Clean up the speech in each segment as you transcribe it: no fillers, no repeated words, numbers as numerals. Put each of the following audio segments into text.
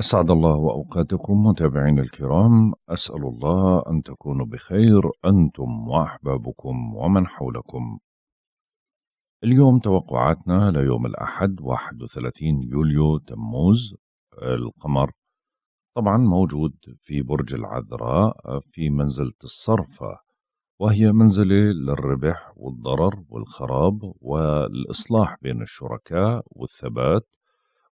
أسعد الله وأوقاتكم متابعين الكرام. أسأل الله أن تكونوا بخير أنتم وأحبابكم ومن حولكم. اليوم توقعاتنا ليوم الأحد 31 يوليو تموز. القمر طبعا موجود في برج العذراء في منزلة الصرفة، وهي منزلة للربح والضرر والخراب والإصلاح بين الشركاء والثبات،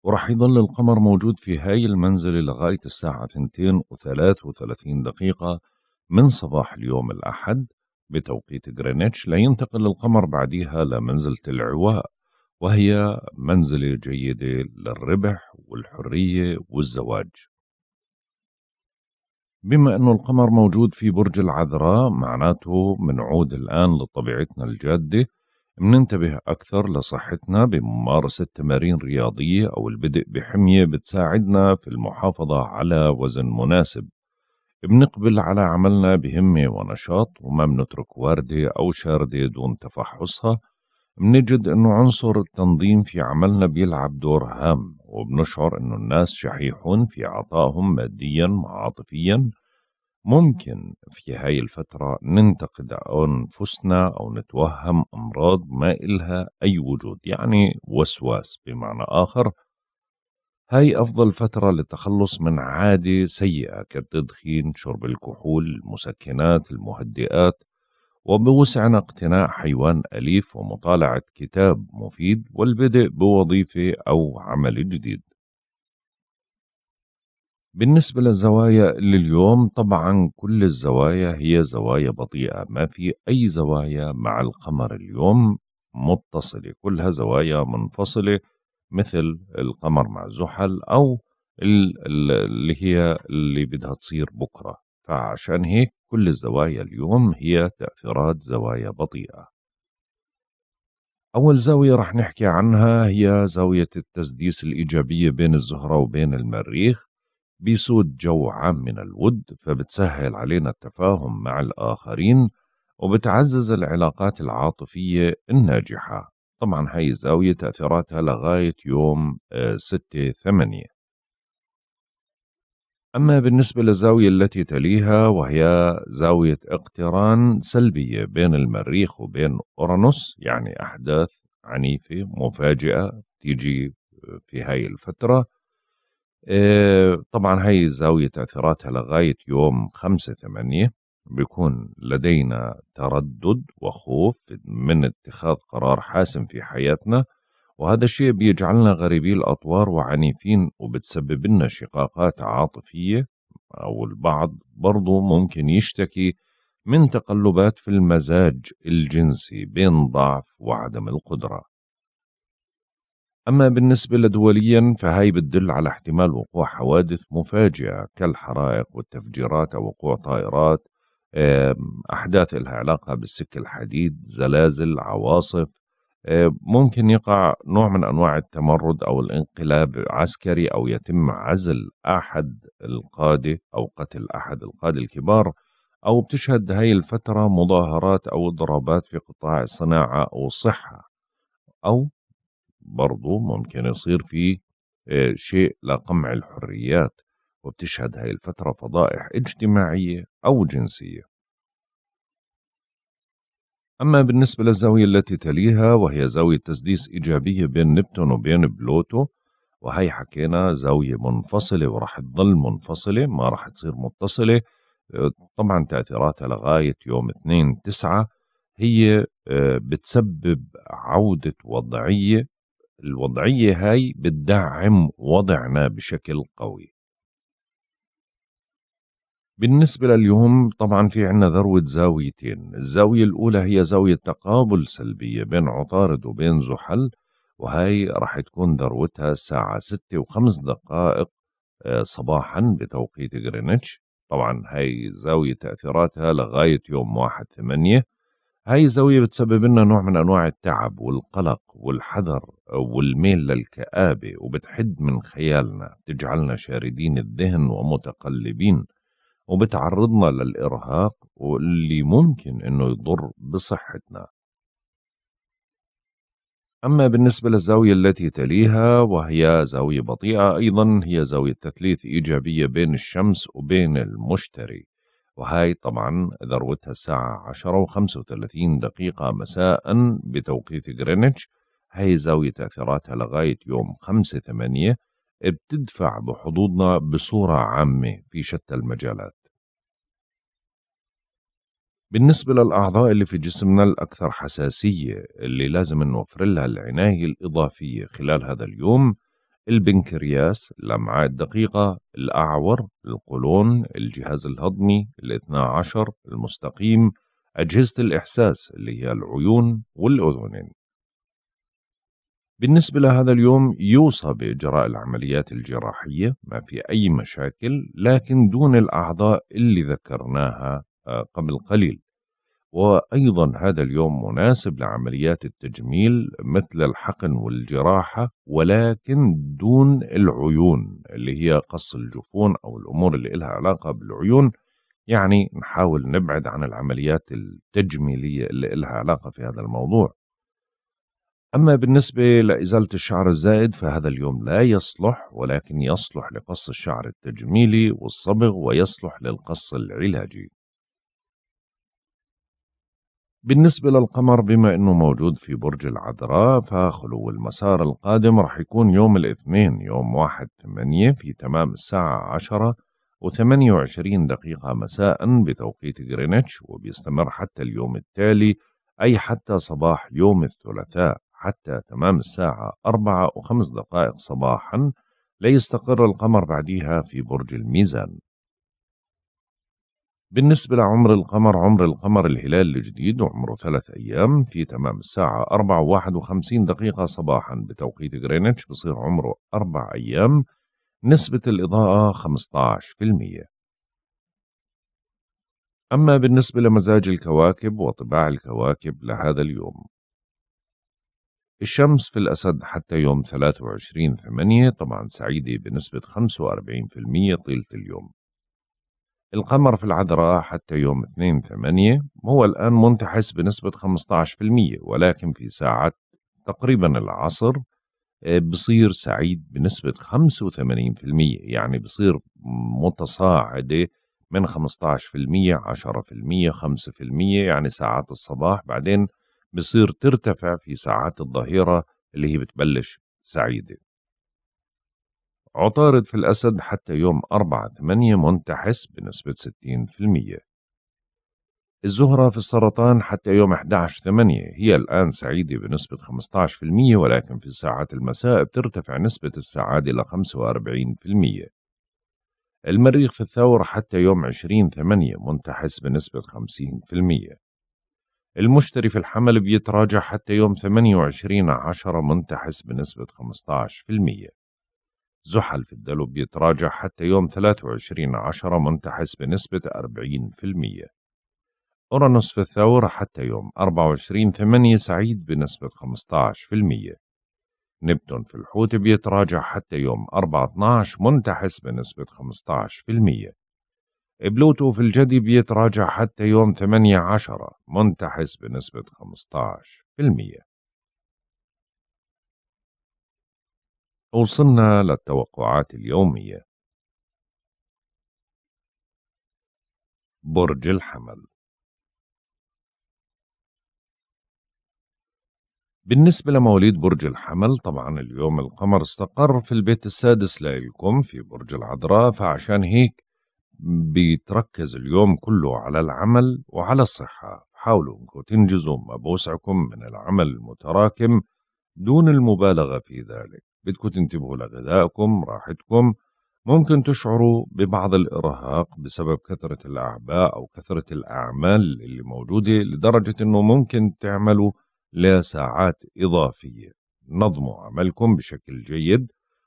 وراح يظل القمر موجود في هاي المنزلة لغاية الساعة 2:33 من صباح اليوم الأحد بتوقيت غرينتش، لينتقل القمر بعديها لمنزلة العواء، وهي منزلة جيدة للربح والحرية والزواج. بما أنه القمر موجود في برج العذراء معناته منعود الآن لطبيعتنا الجادة، مننتبه أكثر لصحتنا بممارسة تمارين رياضية أو البدء بحمية بتساعدنا في المحافظة على وزن مناسب، بنقبل على عملنا بهمة ونشاط وما بنترك واردة أو شاردة دون تفحصها، بنجد أنه عنصر التنظيم في عملنا بيلعب دور هام، وبنشعر أنه الناس شحيحون في عطائهم ماديا وعاطفيا. ممكن في هاي الفترة ننتقد أنفسنا أو نتوهم أمراض ما إلها أي وجود، يعني وسواس بمعنى آخر. هاي أفضل فترة للتخلص من عادة سيئة كالتدخين، شرب الكحول، المسكنات، المهدئات، وبوسعنا اقتناء حيوان أليف ومطالعة كتاب مفيد والبدء بوظيفة أو عمل جديد. بالنسبة للزوايا لليوم، طبعا كل الزوايا هي زوايا بطيئة، ما في أي زوايا مع القمر اليوم متصلة، كلها زوايا منفصلة مثل القمر مع زحل أو اللي بدها تصير بكرة، فعشان هيك كل الزوايا اليوم هي تأثيرات زوايا بطيئة. أول زاوية رح نحكي عنها هي زاوية التسديس الإيجابية بين الزهرة وبين المريخ، بيسود جو عام من الود، فبتسهل علينا التفاهم مع الآخرين وبتعزز العلاقات العاطفية الناجحة. طبعا هاي الزاوية تأثيراتها لغاية يوم 6/8. أما بالنسبة للزاوية التي تليها وهي زاوية اقتران سلبية بين المريخ وبين أورانوس، يعني أحداث عنيفة مفاجئة تيجي في هاي الفترة. طبعا هاي الزاوية تأثيراتها لغاية يوم 5/8، بيكون لدينا تردد وخوف من اتخاذ قرار حاسم في حياتنا، وهذا الشيء بيجعلنا غريبي الأطوار وعنيفين، وبتسبب لنا شقاقات عاطفية، أو البعض برضو ممكن يشتكي من تقلبات في المزاج الجنسي بين ضعف وعدم القدرة. أما بالنسبة لدوليا فهي بتدل على احتمال وقوع حوادث مفاجئة كالحرائق والتفجيرات أو وقوع طائرات، أحداث لها علاقة بالسك الحديد، زلازل، عواصف، ممكن يقع نوع من أنواع التمرد أو الانقلاب عسكري، أو يتم عزل أحد القادة أو قتل أحد القادة الكبار، أو بتشهد هاي الفترة مظاهرات أو اضرابات في قطاع الصناعة أو الصحة، أو برضو ممكن يصير في شيء لقمع الحريات، وبتشهد هاي الفترة فضائح اجتماعية أو جنسية. أما بالنسبة للزاوية التي تليها وهي زاوية تسديس إيجابية بين نبتون وبين بلوتو، وهي حكينا زاوية منفصلة وراح تظل منفصلة، ما راح تصير متصلة، طبعا تأثيراتها لغاية يوم 2/9. هي بتسبب عودة وضعية، الوضعية هاي بتدعم وضعنا بشكل قوي. بالنسبة لليوم طبعا في عنا ذروة زاويتين، الزاوية الأولى هي زاوية تقابل سلبية بين عطارد وبين زحل، وهي راح تكون ذروتها الساعة 6:05 صباحا بتوقيت غرينتش. طبعا هاي زاوية تأثيراتها لغاية يوم 1/8. هاي الزاوية بتسبب لنا نوع من أنواع التعب والقلق والحذر والميل للكآبة، وبتحد من خيالنا، بتجعلنا شاردين الذهن ومتقلبين، وبتعرضنا للإرهاق واللي ممكن أنه يضر بصحتنا. أما بالنسبة للزاوية التي تليها وهي زاوية بطيئة أيضا، هي زاوية تثليث إيجابية بين الشمس وبين المشتري، وهي طبعا ذروتها الساعة 10:35 مساء بتوقيت غرينتش. هي زاوية تأثيراتها لغاية يوم 5/8 بتدفع بحظوظنا بصورة عامة في شتى المجالات. بالنسبة للأعضاء اللي في جسمنا الأكثر حساسية اللي لازم نوفر لها العناية الإضافية خلال هذا اليوم، البنكرياس، الأمعاء الدقيقة، الأعور، القولون، الجهاز الهضمي، ال12 المستقيم، أجهزة الإحساس اللي هي العيون والأذنين. بالنسبة لهذا اليوم يوصى بإجراء العمليات الجراحية، ما في أي مشاكل، لكن دون الأعضاء اللي ذكرناها قبل قليل. وأيضا هذا اليوم مناسب لعمليات التجميل مثل الحقن والجراحة، ولكن دون العيون اللي هي قص الجفون أو الأمور اللي لها علاقة بالعيون. يعني نحاول نبعد عن العمليات التجميلية اللي لها علاقة في هذا الموضوع. أما بالنسبة لإزالة الشعر الزائد فهذا اليوم لا يصلح، ولكن يصلح لقص الشعر التجميلي والصبغ، ويصلح للقص العلاجي. بالنسبة للقمر، بما أنه موجود في برج العذراء، فخلو المسار القادم رح يكون يوم الاثنين يوم 1/8 في تمام الساعة 10:28 مساء بتوقيت غرينتش، وبيستمر حتى اليوم التالي، أي حتى صباح يوم الثلاثاء حتى تمام الساعة 4:05 صباحا. ليستقر القمر بعديها في برج الميزان. بالنسبة لعمر القمر، عمر القمر الهلال الجديد عمره 3 أيام في تمام الساعة 4:51 صباحا بتوقيت غرينتش، بصير عمره 4 أيام. نسبة الإضاءة 15%. أما بالنسبة لمزاج الكواكب وطباع الكواكب لهذا اليوم، الشمس في الأسد حتى يوم 23/8 طبعا سعيدة بنسبة 45% طيلة اليوم. القمر في العذراء حتى يوم 2/8 هو الآن منتحس بنسبة 15%، ولكن في ساعات تقريبا العصر بصير سعيد بنسبة 85%، يعني بصير متصاعدة من 15%، 10%، 5%، يعني ساعات الصباح. بعدين بصير ترتفع في ساعات الظهيرة اللي هي بتبلش سعيدة. عطارد في الأسد حتى يوم 4/8 منتحس بنسبة 60%. الزهرة في السرطان حتى يوم 11/8 هي الآن سعيدة بنسبة 15%، ولكن في ساعات المساء بترتفع نسبة السعادة إلى 45%. المريخ في الثور حتى يوم 20/8 منتحس بنسبة 50%. المشتري في الحمل بيتراجع حتى يوم 28/10 منتحس بنسبة 15%. زحل في الدلو بيتراجع حتى يوم 23/10 منتحس بنسبة 40%. أورانوس في الثور حتى يوم 24/8 سعيد بنسبة 15%. نبتون في الحوت بيتراجع حتى يوم 4/12 منتحس بنسبة 15%. بلوتو في الجدي بيتراجع حتى يوم 8/10 منتحس بنسبة 15%. وصلنا للتوقعات اليومية. برج الحمل، بالنسبة لمواليد برج الحمل طبعا اليوم القمر استقر في البيت السادس لإلكم في برج العذراء، فعشان هيك بيتركز اليوم كله على العمل وعلى الصحة. حاولوا انكم تنجزوا ما بوسعكم من العمل المتراكم دون المبالغة في ذلك. بدكم تنتبهوا لغذائكم، راحتكم. ممكن تشعروا ببعض الإرهاق بسبب كثرة الأعباء أو كثرة الأعمال اللي موجودة، لدرجة أنه ممكن تعملوا لساعات إضافية. نظموا عملكم بشكل جيد.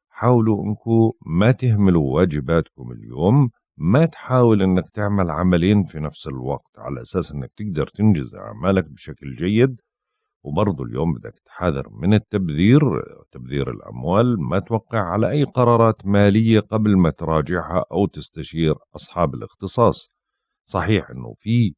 حاولوا أنكم ما تهملوا واجباتكم اليوم. ما تحاول أنك تعمل عملين في نفس الوقت على أساس أنك تقدر تنجز أعمالك بشكل جيد. وبرضه اليوم بدك تحذر من تبذير الأموال. ما توقع على أي قرارات مالية قبل ما تراجعها أو تستشير أصحاب الاختصاص. صحيح أنه في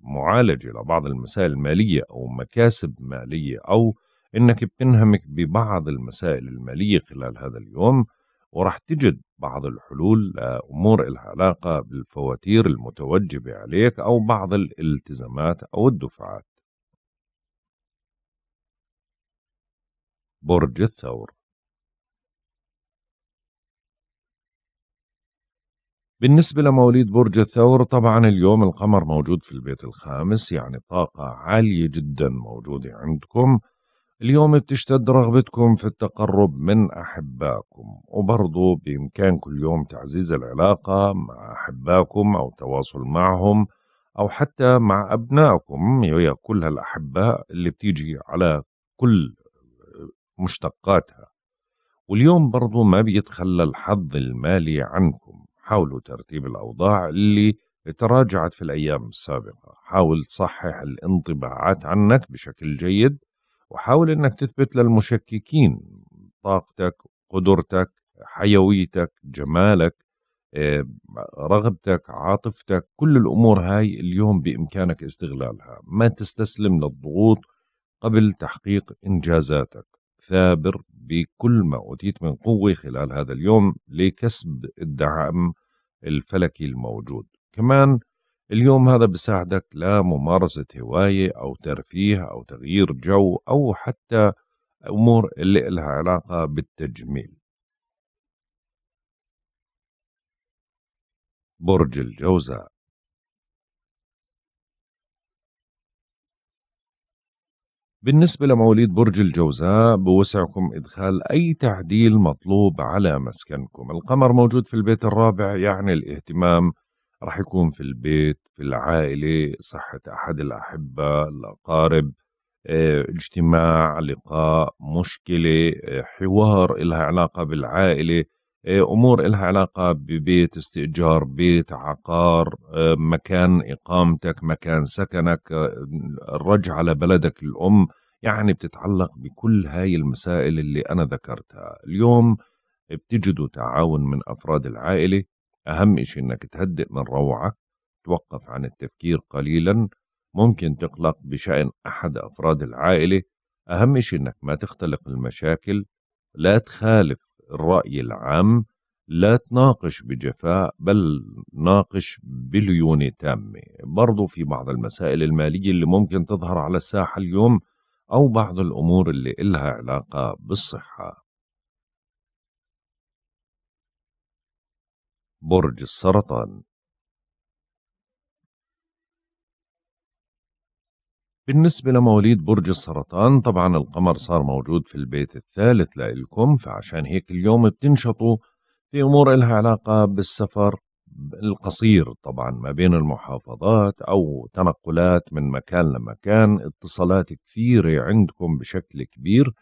معالجة لبعض المسائل المالية أو مكاسب مالية أو إنك بتنهمك ببعض المسائل المالية خلال هذا اليوم، وراح تجد بعض الحلول لأمور لها علاقة بالفواتير المتوجبة عليك أو بعض الالتزامات أو الدفعات. برج الثور، بالنسبة لمواليد برج الثور طبعا اليوم القمر موجود في البيت الخامس، يعني طاقة عالية جدا موجودة عندكم. اليوم بتشتد رغبتكم في التقرب من أحبائكم، وبرضو بإمكانكم اليوم تعزيز العلاقة مع أحبائكم أو التواصل معهم أو حتى مع أبنائكم، وهي كل هالأحباء اللي بتيجي على كل مشتقاتها. واليوم برضو ما بيتخلى الحظ المالي عنكم، حاولوا ترتيب الأوضاع اللي تراجعت في الأيام السابقة، حاول تصحح الانطباعات عنك بشكل جيد، وحاول أنك تثبت للمشككين طاقتك، قدرتك، حيويتك، جمالك، رغبتك، عاطفتك. كل الأمور هاي اليوم بإمكانك استغلالها، ما تستسلم للضغوط قبل تحقيق إنجازاتك، ثابر بكل ما أوتيت من قوة خلال هذا اليوم لكسب الدعم الفلكي الموجود. كمان اليوم هذا بساعدك لممارسة هواية أو ترفيه أو تغيير جو أو حتى أمور اللي لها علاقة بالتجميل. برج الجوزاء، بالنسبة لمواليد برج الجوزاء بوسعكم إدخال أي تعديل مطلوب على مسكنكم. القمر موجود في البيت الرابع، يعني الاهتمام رح يكون في البيت، في العائلة، صحة أحد الأحبة، الأقارب، اجتماع، لقاء، مشكلة، حوار إلها علاقة بالعائلة، أمور إلها علاقة ببيت، استئجار بيت، عقار، مكان إقامتك، مكان سكنك، الرجعة لبلدك الأم. يعني بتتعلق بكل هاي المسائل اللي أنا ذكرتها. اليوم بتجدوا تعاون من أفراد العائلة. أهم إشي إنك تهدئ من روعك، توقف عن التفكير قليلا، ممكن تقلق بشأن أحد أفراد العائلة. أهم إشي إنك ما تختلق المشاكل، لا تخالف الرأي العام، لا تناقش بجفاء، بل ناقش بليونة تامة. برضو في بعض المسائل المالية اللي ممكن تظهر على الساحة اليوم أو بعض الأمور اللي إلها علاقة بالصحة. برج السرطان، بالنسبة لمواليد برج السرطان طبعا القمر صار موجود في البيت الثالث لإلكم، فعشان هيك اليوم بتنشطوا في أمور إلها علاقة بالسفر القصير طبعا ما بين المحافظات أو تنقلات من مكان لمكان، اتصالات كثيرة عندكم بشكل كبير.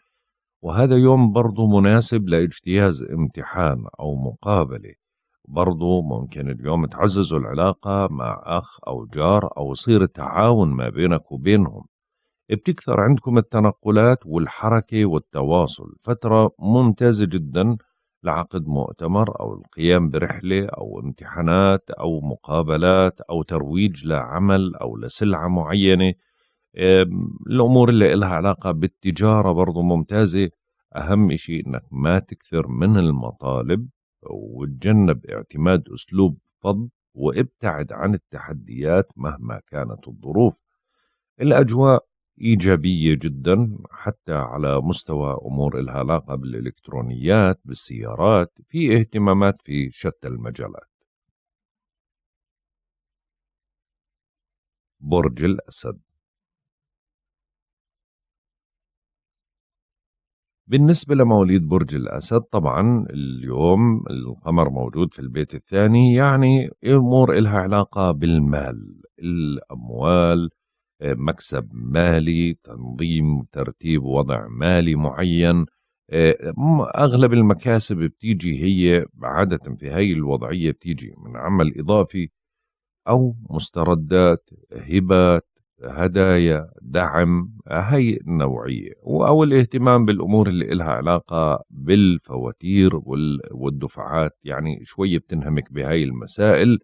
وهذا يوم برضو مناسب لاجتياز امتحان أو مقابلة. برضو ممكن اليوم تعززوا العلاقة مع أخ أو جار أو يصير التعاون ما بينك وبينهم. بتكثر عندكم التنقلات والحركة والتواصل، فترة ممتازة جدا لعقد مؤتمر أو القيام برحلة أو امتحانات أو مقابلات أو ترويج لعمل أو لسلعة معينة. الأمور اللي لها علاقة بالتجارة برضو ممتازة. أهم شيء إنك ما تكثر من المطالب، وتجنب اعتماد أسلوب فض، وابتعد عن التحديات مهما كانت الظروف. الأجواء إيجابية جدا حتى على مستوى أمور لها علاقة بالإلكترونيات، بالسيارات، في اهتمامات في شتى المجالات. برج الأسد، بالنسبة لمواليد برج الأسد طبعا اليوم القمر موجود في البيت الثاني، يعني أمور إلها علاقة بالمال، الأموال، مكسب مالي، تنظيم، ترتيب، وضع مالي معين. أغلب المكاسب بتيجي هي عادة في هاي الوضعية، بتيجي من عمل إضافي أو مستردات، هبات، هدايا، دعم، هاي النوعية، أو الاهتمام بالأمور اللي لها علاقة بالفواتير والدفعات. يعني شوية بتنهمك بهاي المسائل،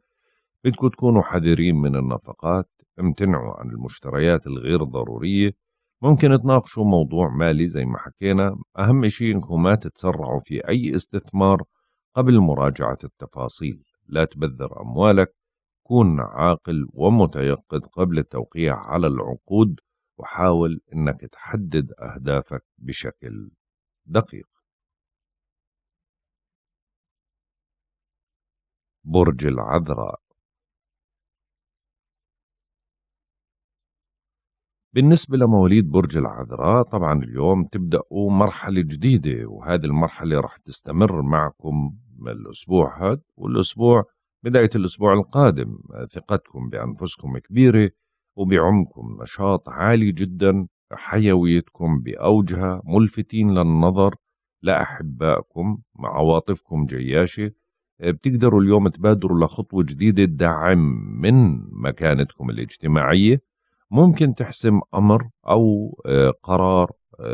بدكم تكونوا حذرين من النفقات، امتنعوا عن المشتريات الغير ضرورية، ممكن تناقشوا موضوع مالي زي ما حكينا. أهم شيء إنكم ما تتسرعوا في أي استثمار قبل مراجعة التفاصيل. لا تبذر أموالك، كن عاقل ومتيقظ قبل التوقيع على العقود، وحاول إنك تحدد أهدافك بشكل دقيق. برج العذراء. بالنسبة لمواليد برج العذراء، طبعا اليوم تبدأوا مرحلة جديدة، وهذه المرحلة راح تستمر معكم الأسبوع هذا والأسبوع بداية الأسبوع القادم. ثقتكم بأنفسكم كبيرة وبعمكم نشاط عالي جدا، حيويتكم بأوجها، ملفتين للنظر لأحبائكم، عواطفكم جياشة. بتقدروا اليوم تبادروا لخطوة جديدة تدعم من مكانتكم الاجتماعية، ممكن تحسم أمر أو قرار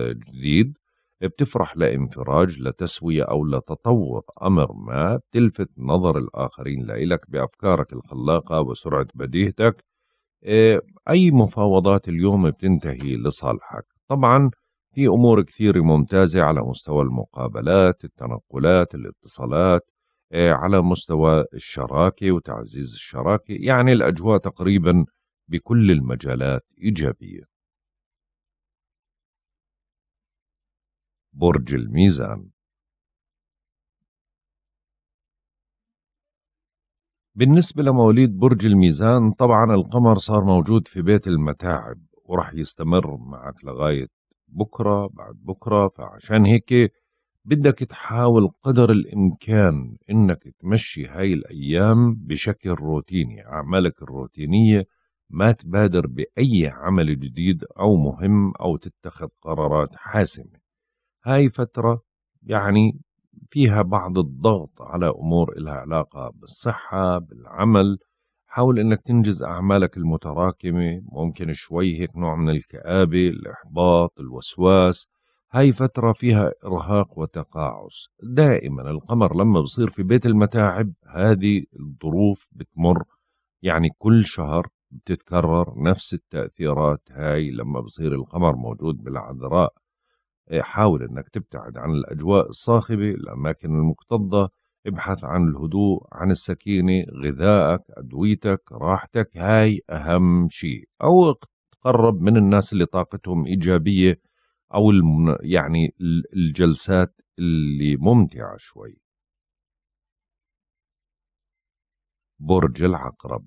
جديد، بتفرح لإنفراج لتسوية أو لتطور أمر ما، بتلفت نظر الآخرين لإلك بأفكارك الخلاقة وسرعة بديهتك. أي مفاوضات اليوم بتنتهي لصالحك. طبعا في أمور كثيرة ممتازة على مستوى المقابلات، التنقلات، الاتصالات، على مستوى الشراكة وتعزيز الشراكة. يعني الأجواء تقريبا بكل المجالات إيجابية. برج الميزان. بالنسبة لمواليد برج الميزان، طبعا القمر صار موجود في بيت المتاعب ورح يستمر معك لغاية بكرة بعد بكرة، فعشان هيك بدك تحاول قدر الإمكان إنك تمشي هاي الأيام بشكل روتيني. أعمالك الروتينية، ما تبادر بأي عمل جديد أو مهم أو تتخذ قرارات حاسمة. هاي فترة يعني فيها بعض الضغط على أمور إلها علاقة بالصحة، بالعمل. حاول إنك تنجز أعمالك المتراكمة، ممكن شوي هيك نوع من الكآبة، الإحباط، الوسواس. هاي فترة فيها إرهاق وتقاعس دائما. القمر لما بصير في بيت المتاعب، هذه الظروف بتمر، يعني كل شهر بتتكرر نفس التأثيرات. هاي لما بصير القمر موجود بالعذراء، حاول انك تبتعد عن الاجواء الصاخبه، الاماكن المكتظه، ابحث عن الهدوء، عن السكينه، غذائك، ادويتك، راحتك، هاي اهم شيء. او تقرب من الناس اللي طاقتهم ايجابيه، او يعني الجلسات اللي ممتعه شوي. برج العقرب.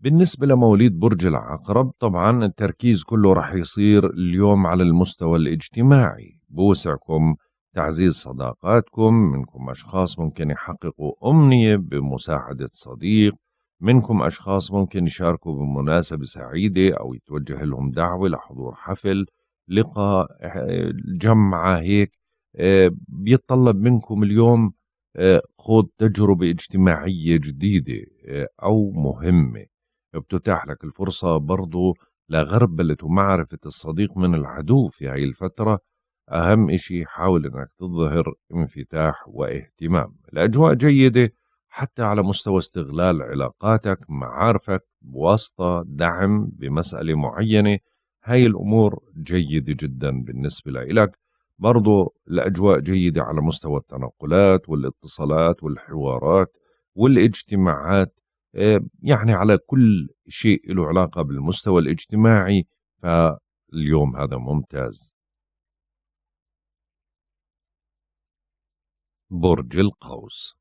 بالنسبة لمواليد برج العقرب، طبعا التركيز كله رح يصير اليوم على المستوى الاجتماعي. بوسعكم تعزيز صداقاتكم، منكم أشخاص ممكن يحققوا أمنية بمساعدة صديق، منكم أشخاص ممكن يشاركوا بمناسبة سعيدة أو يتوجه لهم دعوة لحضور حفل، لقاء، جمعة. هيك بيتطلب منكم اليوم خوض تجربة اجتماعية جديدة أو مهمة. بتتاح لك الفرصة برضو لغربلة ومعرفة الصديق من العدو في هاي الفترة. أهم إشي حاول أنك تظهر انفتاح واهتمام. الأجواء جيدة حتى على مستوى استغلال علاقاتك، معارفك، بواسطة دعم بمسألة معينة. هاي الأمور جيدة جدا بالنسبة لك. برضو الأجواء جيدة على مستوى التنقلات والاتصالات والحوارات والاجتماعات، يعني على كل شيء له علاقة بالمستوى الاجتماعي، فاليوم هذا ممتاز. برج القوس.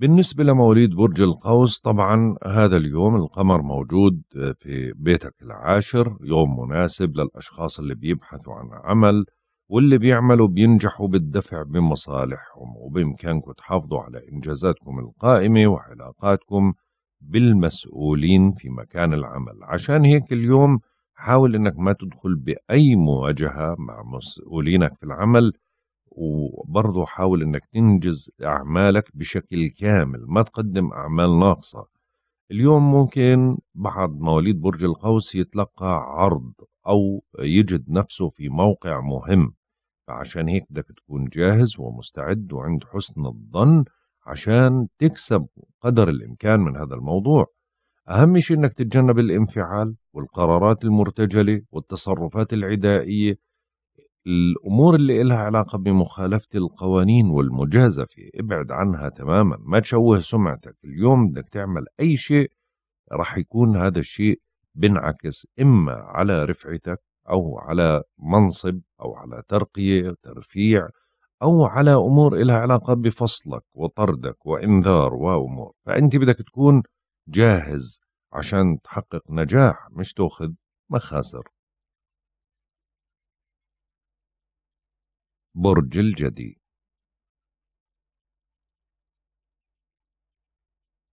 بالنسبة لمواليد برج القوس، طبعا هذا اليوم القمر موجود في بيتك العاشر، يوم مناسب للأشخاص اللي بيبحثوا عن عمل واللي بيعملوا بينجحوا بالدفع بمصالحهم. وبإمكانكم تحافظوا على إنجازاتكم القائمة وعلاقاتكم بالمسؤولين في مكان العمل. عشان هيك اليوم حاول إنك ما تدخل بأي مواجهة مع مسؤولينك في العمل، وبرضه حاول إنك تنجز أعمالك بشكل كامل، ما تقدم أعمال ناقصة. اليوم ممكن بعض مواليد برج القوس يتلقى عرض أو يجد نفسه في موقع مهم، فعشان هيك بدك تكون جاهز ومستعد وعند حسن الظن عشان تكسب قدر الإمكان من هذا الموضوع. أهم شيء أنك تتجنب الانفعال والقرارات المرتجلة والتصرفات العدائية، الأمور اللي إلها علاقة بمخالفة القوانين والمجازفة ابعد عنها تماما، ما تشوه سمعتك. اليوم بدك تعمل أي شيء رح يكون هذا الشيء بنعكس إما على رفعتك أو على منصب أو على ترقية ترفيع أو على أمور إلها علاقة بفصلك وطردك وإنذار وأمور. فأنت بدك تكون جاهز عشان تحقق نجاح، مش تأخذ مخاسر. برج الجدي.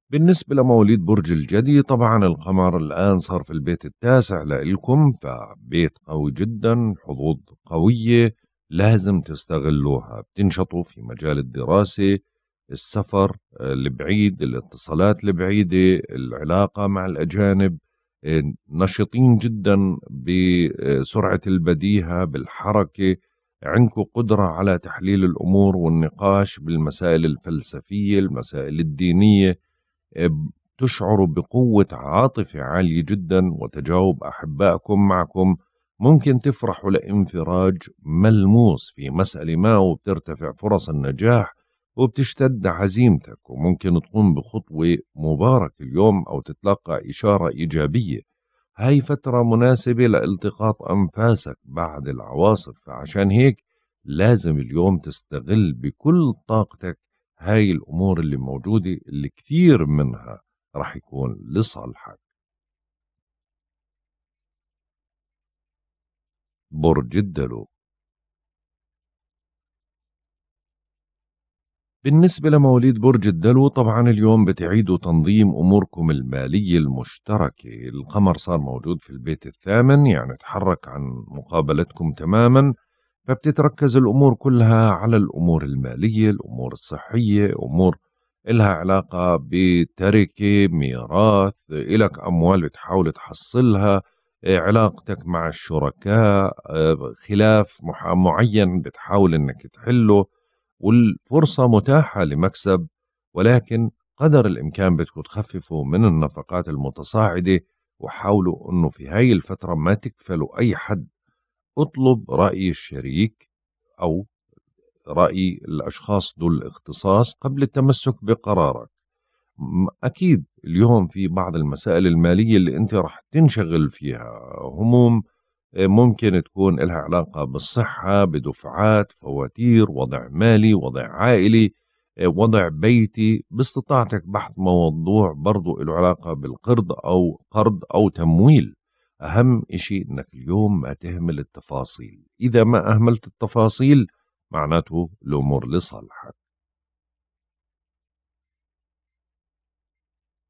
بالنسبة لمواليد برج الجدي، طبعا القمر الآن صار في البيت التاسع لإلكم، فبيت قوي جدا، حظوظ قوية لازم تستغلوها. بتنشطوا في مجال الدراسة، السفر البعيد، الاتصالات البعيدة، العلاقة مع الأجانب، نشطين جدا بسرعة البديهة بالحركة، عندكم قدرة على تحليل الأمور والنقاش بالمسائل الفلسفية، المسائل الدينية، تشعروا بقوة عاطفة عالية جدا وتجاوب أحبائكم معكم. ممكن تفرحوا لانفراج ملموس في مسألة ما وبترتفع فرص النجاح وبتشتد عزيمتك، وممكن تقوم بخطوة مباركة اليوم أو تتلقى إشارة إيجابية. هاي فترة مناسبة لالتقاط أنفاسك بعد العواصف، فعشان هيك لازم اليوم تستغل بكل طاقتك هاي الأمور اللي موجودة، اللي كثير منها رح يكون لصالحك. برج الدلو. بالنسبة لمواليد برج الدلو، طبعا اليوم بتعيدوا تنظيم أموركم المالية المشتركة. القمر صار موجود في البيت الثامن، يعني تحرك عن مقابلتكم تماما، فبتتركز الأمور كلها على الأمور المالية، الأمور الصحية، أمور إلها علاقة بتركة، ميراث، إلك أموال بتحاول تحصلها، علاقتك مع الشركاء، خلاف معين بتحاول إنك تحله، والفرصة متاحة لمكسب، ولكن قدر الإمكان بدكم تخففوا من النفقات المتصاعدة، وحاولوا أنه في هاي الفترة ما تكفلوا أي حد. اطلب رأي الشريك أو رأي الأشخاص ذو الاختصاص قبل التمسك بقرارك. أكيد اليوم في بعض المسائل المالية اللي أنت رح تنشغل فيها، هموم ممكن تكون لها علاقة بالصحة، بدفعات، فواتير، وضع مالي، وضع عائلي، وضع بيتي. باستطاعتك بحث موضوع برضو له علاقة بالقرض أو قرض أو تمويل. أهم إشي إنك اليوم ما تهمل التفاصيل، إذا ما أهملت التفاصيل معناته الأمور لصالحك.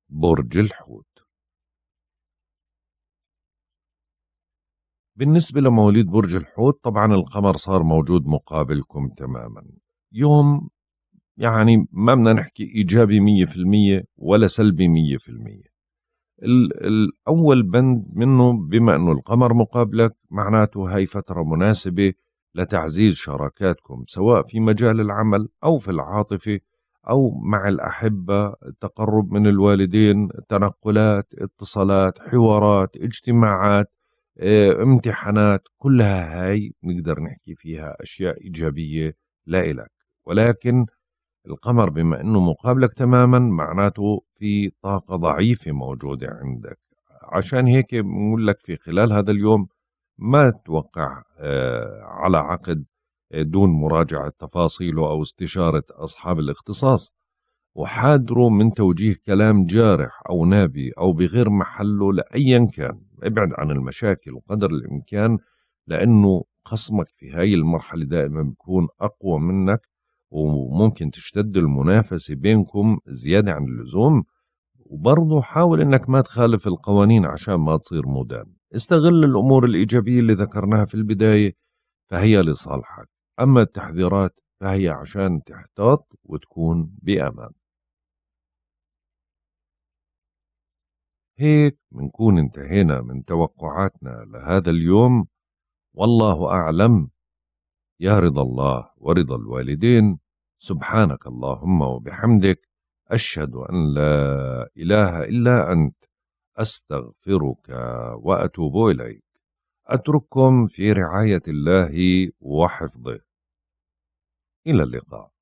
برج الحوت. بالنسبة لمواليد برج الحوت، طبعا القمر صار موجود مقابلكم تماما. يوم يعني ما بدنا نحكي إيجابي 100% ولا سلبي 100%. الأول بند منه بما أنه القمر مقابلك، معناته هاي فترة مناسبة لتعزيز شراكاتكم، سواء في مجال العمل أو في العاطفة أو مع الأحبة، التقرب من الوالدين، تنقلات، اتصالات، حوارات، اجتماعات، امتحانات، كلها هاي نقدر نحكي فيها أشياء إيجابية لإلك. ولكن القمر بما أنه مقابلك تماما، معناته في طاقة ضعيفة موجودة عندك، عشان هيك بنقول لك في خلال هذا اليوم ما تتوقع على عقد دون مراجعة تفاصيله أو استشارة أصحاب الاختصاص، وحادروا من توجيه كلام جارح أو نابي أو بغير محله لأيا كان. ابعد عن المشاكل قدر الإمكان، لأنه خصمك في هاي المرحلة دائما بيكون أقوى منك، وممكن تشتد المنافسة بينكم زيادة عن اللزوم. وبرضه حاول إنك ما تخالف القوانين عشان ما تصير مدان. استغل الأمور الإيجابية اللي ذكرناها في البداية، فهي لصالحك. أما التحذيرات فهي عشان تحتاط وتكون بأمان. هيك منكون انتهينا من توقعاتنا لهذا اليوم. والله أعلم، يا رضا الله ورضا الوالدين. سبحانك اللهم وبحمدك، أشهد أن لا إله إلا أنت أستغفرك وأتوب إليك. أترككم في رعاية الله وحفظه. إلى اللقاء.